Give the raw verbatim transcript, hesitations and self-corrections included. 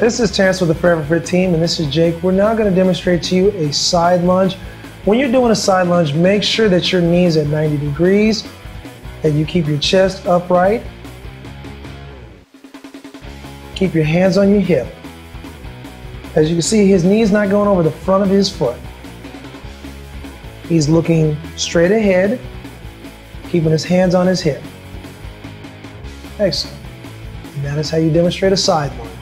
This is Terrence with the Forever Fit team, and this is Jake. We're now going to demonstrate to you a side lunge. When you're doing a side lunge, make sure that your knees at ninety degrees, that you keep your chest upright, keep your hands on your hip. As you can see, his knee's not going over the front of his foot. He's looking straight ahead, keeping his hands on his hip. Excellent. And that is how you demonstrate a side lunge.